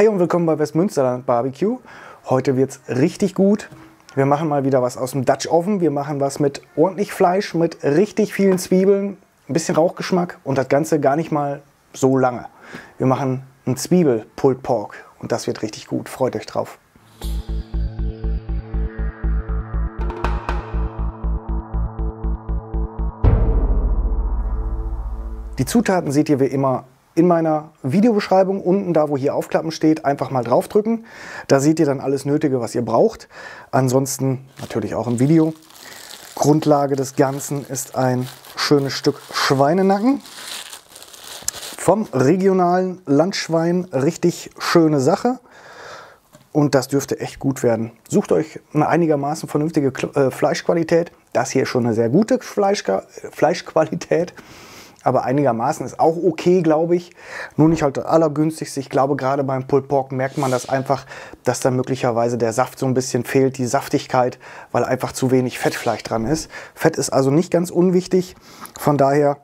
Hi und willkommen bei Westmünsterland Barbecue. Heute wird's richtig gut. Wir machen mal wieder was aus dem Dutch Oven. Wir machen was mit ordentlich Fleisch, mit richtig vielen Zwiebeln, ein bisschen Rauchgeschmack und das Ganze gar nicht mal so lange. Wir machen ein Zwiebel-Pulled Pork und das wird richtig gut. Freut euch drauf. Die Zutaten seht ihr wie immer in meiner Videobeschreibung unten, da wo hier Aufklappen steht, einfach mal draufdrücken. Da seht ihr dann alles Nötige, was ihr braucht. Ansonsten natürlich auch im Video. Grundlage des Ganzen ist ein schönes Stück Schweinenacken. Vom regionalen Landschwein, richtig schöne Sache. Und das dürfte echt gut werden. Sucht euch eine einigermaßen vernünftige Fleischqualität. Das hier ist schon eine sehr gute Fleischqualität. Aber einigermaßen ist auch okay, glaube ich. Nur nicht halt das Allergünstigste. Ich glaube, gerade beim Pulled Pork merkt man das einfach, dass da möglicherweise der Saft so ein bisschen fehlt, die Saftigkeit, weil einfach zu wenig Fett vielleicht dran ist. Fett ist also nicht ganz unwichtig. Von daher,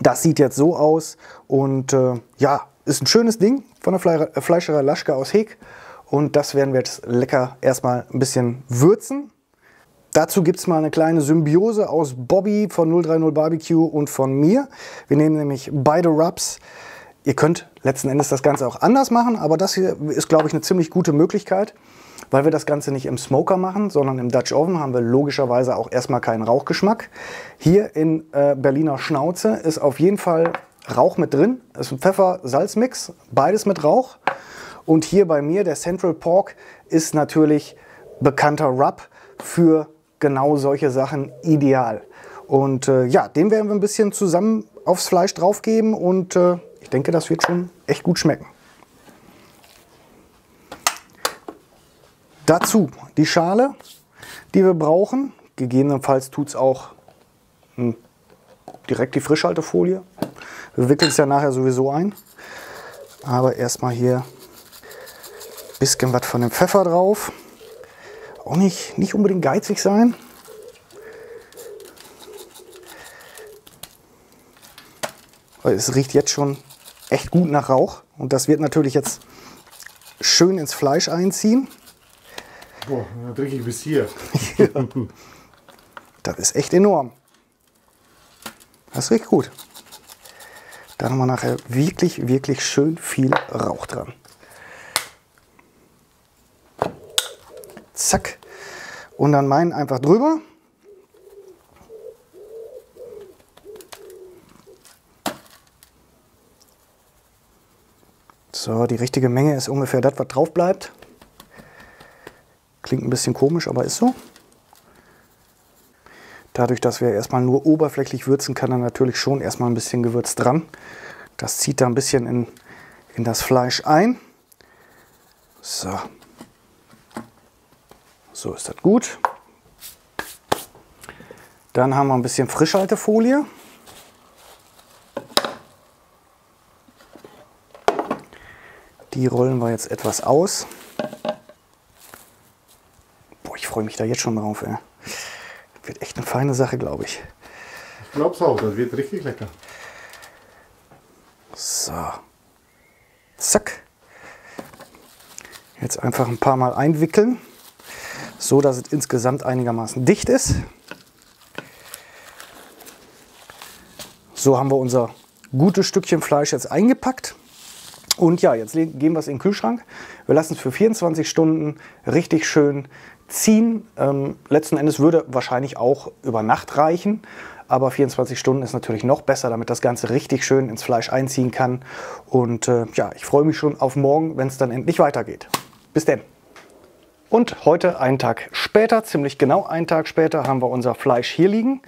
das sieht jetzt so aus. Und ja, ist ein schönes Ding von der Fleischerei Laschke aus Heek. Und das werden wir jetzt lecker erstmal ein bisschen würzen. Dazu gibt es mal eine kleine Symbiose aus Bobby von 030 BBQ und von mir. Wir nehmen nämlich beide Rubs. Ihr könnt letzten Endes das Ganze auch anders machen, aber das hier ist, glaube ich, eine ziemlich gute Möglichkeit, weil wir das Ganze nicht im Smoker machen, sondern im Dutch Oven haben wir logischerweise auch erstmal keinen Rauchgeschmack. Hier in Berliner Schnauze ist auf jeden Fall Rauch mit drin. Das ist ein Pfeffer-Salz-Mix, beides mit Rauch. Und hier bei mir, der Central Pork, ist natürlich bekannter Rub für genau solche Sachen ideal. Und ja, den werden wir ein bisschen zusammen aufs Fleisch draufgeben und ich denke, das wird schon echt gut schmecken. Dazu die Schale, die wir brauchen. Gegebenenfalls tut es auch direkt die Frischhaltefolie. Wir wickeln es ja nachher sowieso ein. Aber erstmal hier ein bisschen was von dem Pfeffer drauf. Auch nicht unbedingt geizig sein. Es riecht jetzt schon echt gut nach Rauch und das wird natürlich jetzt schön ins Fleisch einziehen. Boah, dann trinke ich bis hier. Ja. Das ist echt enorm. Das riecht gut. Da haben wir nachher wirklich, wirklich schön viel Rauch dran. Zack. Und dann meinen einfach drüber. So, die richtige Menge ist ungefähr das, was drauf bleibt. Klingt ein bisschen komisch, aber ist so. Dadurch, dass wir erstmal nur oberflächlich würzen, kann da natürlich schon erstmal ein bisschen Gewürz dran. Das zieht da ein bisschen in das Fleisch ein. So. So ist das gut. Dann haben wir ein bisschen Frischhaltefolie. Die rollen wir jetzt etwas aus. Boah, ich freue mich da jetzt schon drauf. Ey. Das wird echt eine feine Sache, glaube ich. Ich glaube es auch, das wird richtig lecker. So. Zack. Jetzt einfach ein paar Mal einwickeln, so dass es insgesamt einigermaßen dicht ist. So haben wir unser gutes Stückchen Fleisch jetzt eingepackt. Und ja, jetzt geben wir es in den Kühlschrank. Wir lassen es für 24 Stunden richtig schön ziehen. Letzten Endes würde wahrscheinlich auch über Nacht reichen. Aber 24 Stunden ist natürlich noch besser, damit das Ganze richtig schön ins Fleisch einziehen kann. Und ja, ich freue mich schon auf morgen, wenn es dann endlich weitergeht. Bis denn! Und heute, einen Tag später, ziemlich genau einen Tag später, haben wir unser Fleisch hier liegen.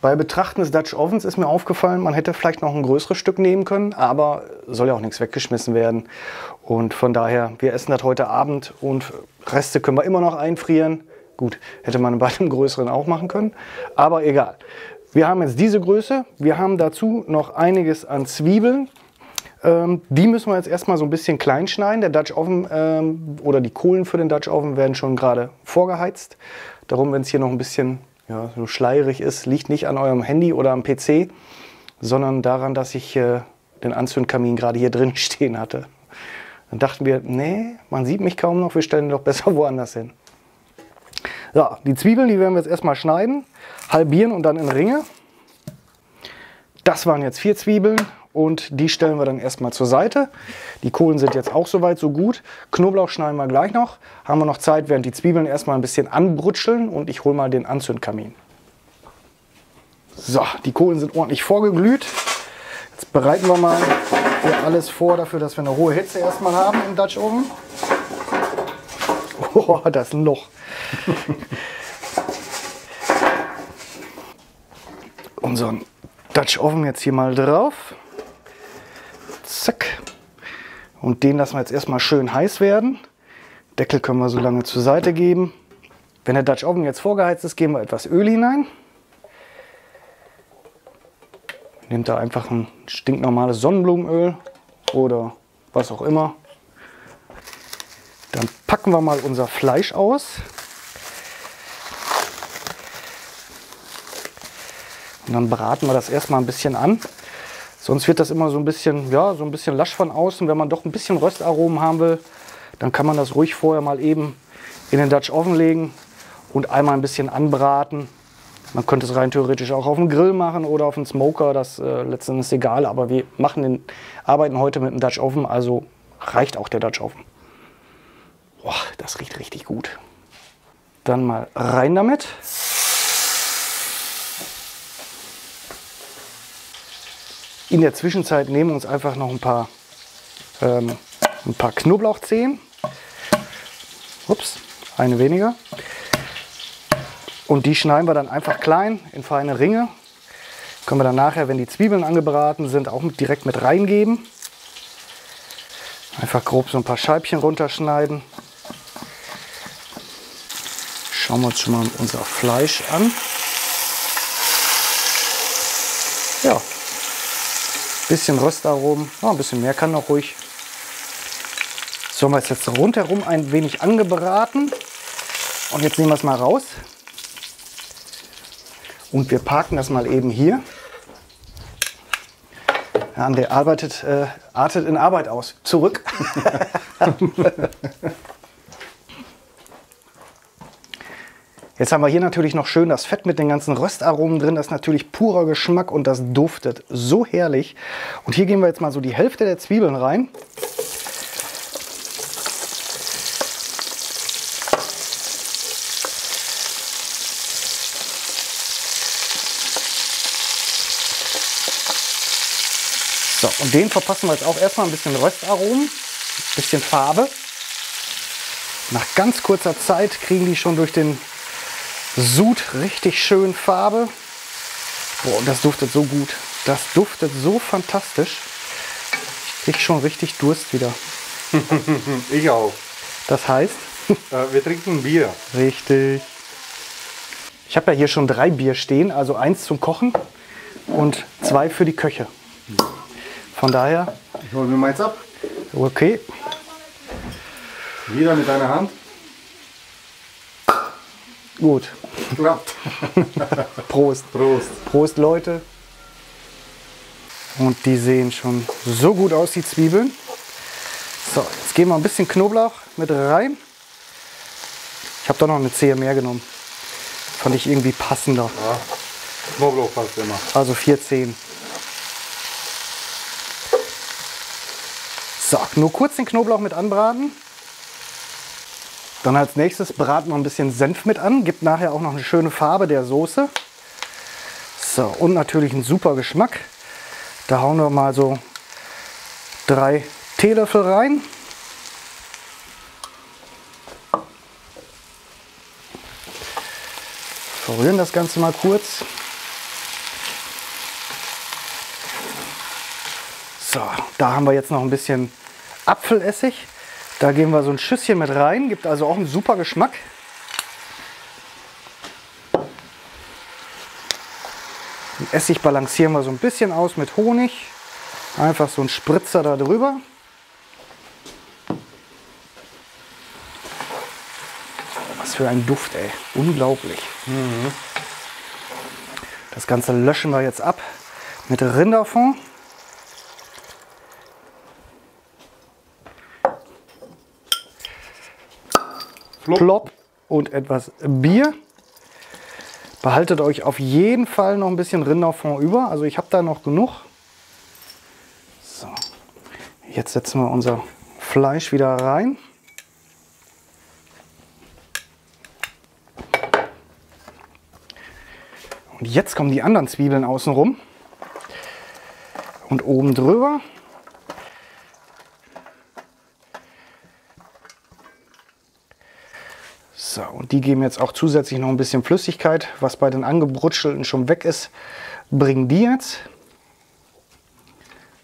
Bei Betrachten des Dutch Ovens ist mir aufgefallen, man hätte vielleicht noch ein größeres Stück nehmen können, aber soll ja auch nichts weggeschmissen werden. Und von daher, wir essen das heute Abend und Reste können wir immer noch einfrieren. Gut, hätte man bei einem größeren auch machen können, aber egal. Wir haben jetzt diese Größe, wir haben dazu noch einiges an Zwiebeln. Die müssen wir jetzt erstmal so ein bisschen klein schneiden. Der Dutch Oven oder die Kohlen für den Dutch Oven werden schon gerade vorgeheizt. Darum, wenn es hier noch ein bisschen ja, so schleierig ist, liegt nicht an eurem Handy oder am PC, sondern daran, dass ich den Anzündkamin gerade hier drin stehen hatte. Dann dachten wir, nee, man sieht mich kaum noch, wir stellen doch besser woanders hin. So, die Zwiebeln, die werden wir jetzt erstmal schneiden, halbieren und dann in Ringe. Das waren jetzt 4 Zwiebeln und die stellen wir dann erstmal zur Seite. Die Kohlen sind jetzt auch soweit so gut. Knoblauch schneiden wir gleich noch. Haben wir noch Zeit, während die Zwiebeln erstmal ein bisschen anbrutscheln, und ich hole mal den Anzündkamin. So, die Kohlen sind ordentlich vorgeglüht. Jetzt bereiten wir mal hier alles vor dafür, dass wir eine hohe Hitze erstmal haben im Dutch Oven. Oh, das Loch. Unseren Dutch Oven jetzt hier mal drauf. Zack. Und den lassen wir jetzt erstmal schön heiß werden. Deckel können wir so lange zur Seite geben. Wenn der Dutch Oven jetzt vorgeheizt ist, geben wir etwas Öl hinein. Nehmt da einfach ein stinknormales Sonnenblumenöl oder was auch immer. Dann packen wir mal unser Fleisch aus. Und dann braten wir das erstmal ein bisschen an. Sonst wird das immer so ein bisschen, ja, so ein bisschen lasch von außen. Wenn man doch ein bisschen Röstaromen haben will, dann kann man das ruhig vorher mal eben in den Dutch Oven legen und einmal ein bisschen anbraten. Man könnte es rein theoretisch auch auf dem Grill machen oder auf dem Smoker, das letztendlich ist egal. Aber wir machen arbeiten heute mit dem Dutch Oven, also reicht auch der Dutch Oven. Boah, das riecht richtig gut. Dann mal rein damit. In der Zwischenzeit nehmen wir uns einfach noch ein paar Knoblauchzehen. Ups, eine weniger. Und die schneiden wir dann einfach klein in feine Ringe. Können wir dann nachher, wenn die Zwiebeln angebraten sind, auch direkt mit reingeben. Einfach grob so ein paar Scheibchen runterschneiden. Schauen wir uns schon mal unser Fleisch an. Ja, bisschen Röstaromen, ja, ein bisschen mehr kann noch ruhig. So haben wir es jetzt rundherum ein wenig angebraten. Und jetzt nehmen wir es mal raus. Und wir parken das mal eben hier. Ja, André artet in Arbeit aus. Zurück. Jetzt haben wir hier natürlich noch schön das Fett mit den ganzen Röstaromen drin. Das ist natürlich purer Geschmack und das duftet so herrlich. Und hier geben wir jetzt mal so die Hälfte der Zwiebeln rein. So, und den verpassen wir jetzt auch erstmal ein bisschen Röstaromen, ein bisschen Farbe. Nach ganz kurzer Zeit kriegen die schon durch den Sud richtig schön Farbe. Boah, und das duftet so gut. Das duftet so fantastisch. Ich kriege schon richtig Durst wieder. Ich auch. Das heißt? Wir trinken Bier. Richtig. Ich habe ja hier schon 3 Bier stehen, also 1 zum Kochen und 2 für die Köche. Von daher. Ich hole mir meins ab. Okay. Wieder mit deiner Hand. Gut. Klappt. Prost. Prost. Prost, Leute. Und die sehen schon so gut aus, die Zwiebeln. So, jetzt geben wir ein bisschen Knoblauch mit rein. Ich habe doch noch eine Zehe mehr genommen. Fand ich irgendwie passender. Ja. Knoblauch passt immer. Also 4 Zehen. So, nur kurz den Knoblauch mit anbraten. Dann als nächstes braten wir ein bisschen Senf mit an. Gibt nachher auch noch eine schöne Farbe der Soße. So, und natürlich einen super Geschmack. Da hauen wir mal so 3 Teelöffel rein. Verrühren das Ganze mal kurz. So, da haben wir jetzt noch ein bisschen Apfelessig, da geben wir so ein Schüsschen mit rein, gibt also auch einen super Geschmack. Den Essig balancieren wir so ein bisschen aus mit Honig, einfach so ein Spritzer da drüber. Was für ein Duft, ey, unglaublich. Mhm. Das Ganze löschen wir jetzt ab mit Rinderfond. Plop und etwas Bier. Behaltet euch auf jeden Fall noch ein bisschen Rinderfond über. Also ich habe da noch genug. So. Jetzt setzen wir unser Fleisch wieder rein. Und jetzt kommen die anderen Zwiebeln außen rum und oben drüber. So, und die geben jetzt auch zusätzlich noch ein bisschen Flüssigkeit, was bei den angebrutschelten schon weg ist, bringen die jetzt.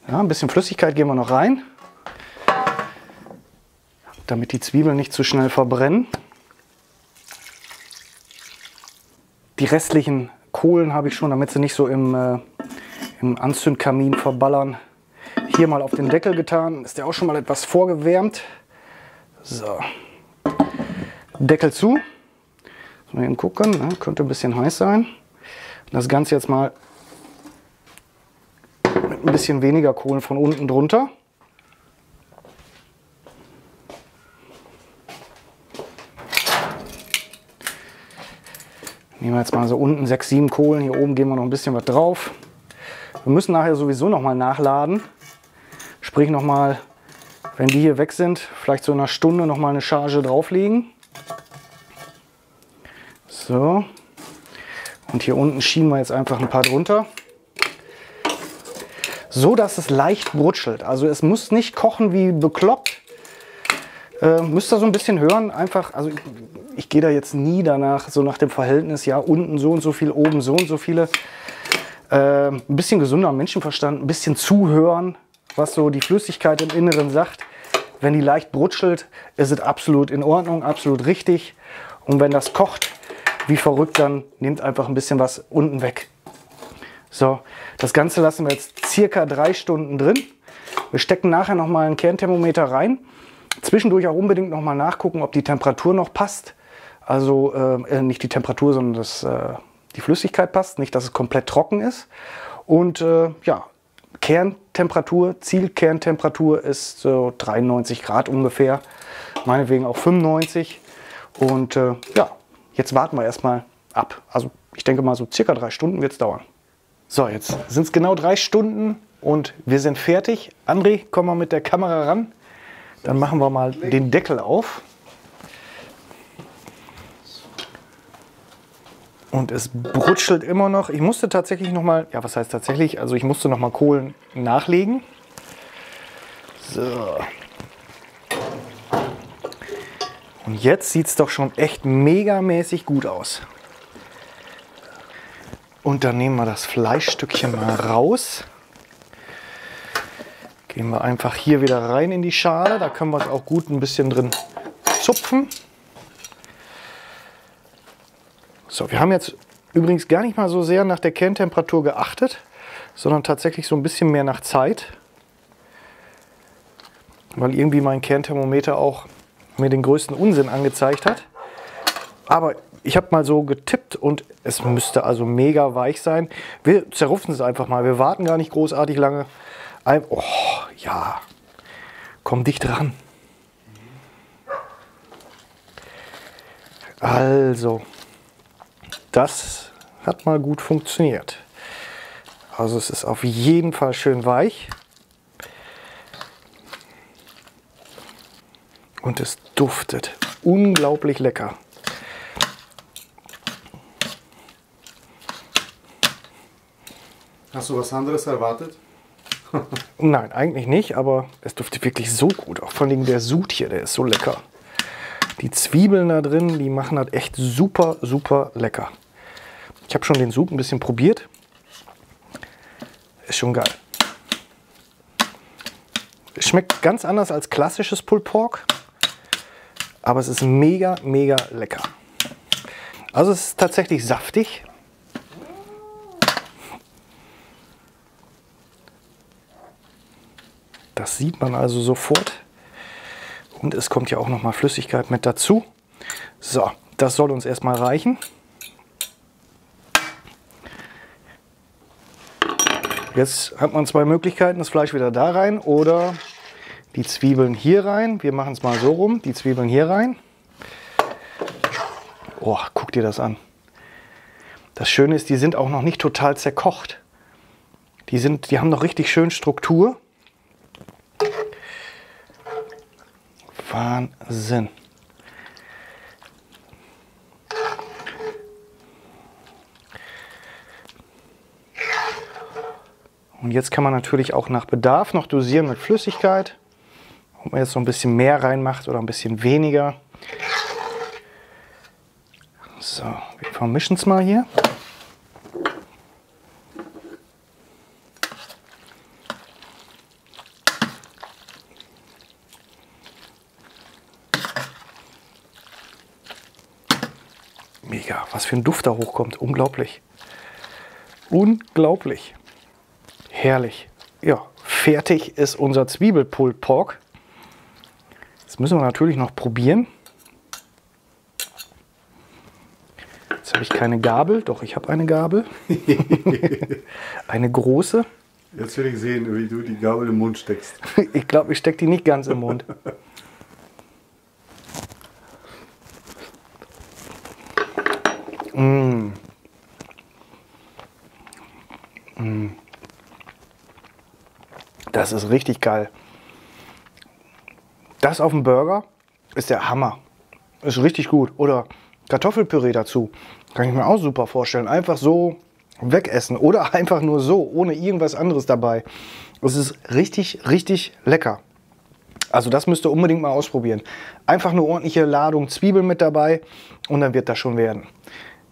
Ja, ein bisschen Flüssigkeit geben wir noch rein, damit die Zwiebeln nicht zu schnell verbrennen. Die restlichen Kohlen habe ich schon, damit sie nicht so im Anzündkamin verballern. Hier mal auf den Deckel getan, ist der auch schon mal etwas vorgewärmt. So. Deckel zu. Mal eben gucken, ne? Könnte ein bisschen heiß sein. Das Ganze jetzt mal mit ein bisschen weniger Kohlen von unten drunter. Nehmen wir jetzt mal so unten 6, 7 Kohlen, hier oben geben wir noch ein bisschen was drauf. Wir müssen nachher sowieso nochmal nachladen. Sprich nochmal, wenn die hier weg sind, vielleicht so in einer Stunde nochmal eine Charge drauflegen. So, und hier unten schieben wir jetzt einfach ein paar drunter, so dass es leicht brutschelt. Also es muss nicht kochen wie bekloppt. Müsst ihr so ein bisschen hören, einfach, also ich gehe da jetzt nie danach, so nach dem Verhältnis, ja unten so und so viel, oben so und so viele. Ein bisschen gesunder Menschenverstand, ein bisschen zuhören, was so die Flüssigkeit im Inneren sagt. Wenn die leicht brutschelt, ist es absolut in Ordnung, absolut richtig. Und wenn das kocht wie verrückt, dann nehmt einfach ein bisschen was unten weg. So, das Ganze lassen wir jetzt circa 3 Stunden drin. Wir stecken nachher nochmal einen Kernthermometer rein. Zwischendurch auch unbedingt nochmal nachgucken, ob die Temperatur noch passt. Also nicht die Temperatur, sondern dass die Flüssigkeit passt. Nicht, dass es komplett trocken ist. Und ja, Kerntemperatur, Zielkerntemperatur ist so 93 Grad ungefähr. Meinetwegen auch 95. Und ja, jetzt warten wir erstmal ab. Also ich denke mal so circa 3 Stunden wird es dauern. So, jetzt sind es genau 3 Stunden und wir sind fertig. André, komm mal mit der Kamera ran. Dann machen wir mal den Deckel auf. Und es brutschelt immer noch. Ich musste tatsächlich noch mal, ja, was heißt tatsächlich? Also ich musste noch mal Kohlen nachlegen. So. Und jetzt sieht es doch schon echt megamäßig gut aus. Und dann nehmen wir das Fleischstückchen mal raus. Gehen wir einfach hier wieder rein in die Schale. Da können wir es auch gut ein bisschen drin zupfen. So, wir haben jetzt übrigens gar nicht mal so sehr nach der Kerntemperatur geachtet, sondern tatsächlich so ein bisschen mehr nach Zeit. Weil irgendwie mein Kernthermometer auch mir den größten Unsinn angezeigt hat. Aber ich habe mal so getippt und es müsste also mega weich sein. Wir zerrupfen es einfach mal. Wir warten gar nicht großartig lange. Oh, ja. Komm dicht ran. Also, das hat mal gut funktioniert. Also es ist auf jeden Fall schön weich. Und es duftet unglaublich lecker. Hast du was anderes erwartet? Nein, eigentlich nicht, aber es duftet wirklich so gut. Auch vor allem der Sud hier, der ist so lecker. Die Zwiebeln da drin, die machen das echt super, super lecker. Ich habe schon den Sud ein bisschen probiert. Ist schon geil. Schmeckt ganz anders als klassisches Pulled Pork, aber es ist mega, mega lecker. Also es ist tatsächlich saftig. Das sieht man also sofort. Und es kommt ja auch noch mal Flüssigkeit mit dazu. So, das soll uns erstmal reichen. Jetzt hat man 2 Möglichkeiten, das Fleisch wieder da rein oder die Zwiebeln hier rein. Wir machen es mal so rum, die Zwiebeln hier rein. Boah, guck dir das an. Das Schöne ist, die sind auch noch nicht total zerkocht. Die haben noch richtig schön Struktur. Wahnsinn. Und jetzt kann man natürlich auch nach Bedarf noch dosieren mit Flüssigkeit. Ob man jetzt noch ein bisschen mehr reinmacht oder ein bisschen weniger. So, wir vermischen es mal hier. Mega, was für ein Duft da hochkommt. Unglaublich. Unglaublich. Herrlich. Ja, fertig ist unser Zwiebel-Pulled Pork. Das müssen wir natürlich noch probieren. Jetzt habe ich keine Gabel. Doch, ich habe eine Gabel. Eine große. Jetzt will ich sehen, wie du die Gabel im Mund steckst. Ich glaube, ich stecke die nicht ganz im Mund. Mmh. Mmh. Das ist richtig geil. Das auf dem Burger ist der Hammer. Ist richtig gut. Oder Kartoffelpüree dazu. Kann ich mir auch super vorstellen. Einfach so wegessen. Oder einfach nur so, ohne irgendwas anderes dabei. Es ist richtig, richtig lecker. Also das müsst ihr unbedingt mal ausprobieren. Einfach eine ordentliche Ladung Zwiebeln mit dabei und dann wird das schon werden.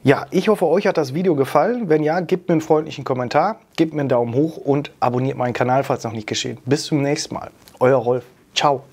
Ja, ich hoffe, euch hat das Video gefallen. Wenn ja, gebt mir einen freundlichen Kommentar, gebt mir einen Daumen hoch und abonniert meinen Kanal, falls noch nicht geschehen. Bis zum nächsten Mal. Euer Rolf. Ciao.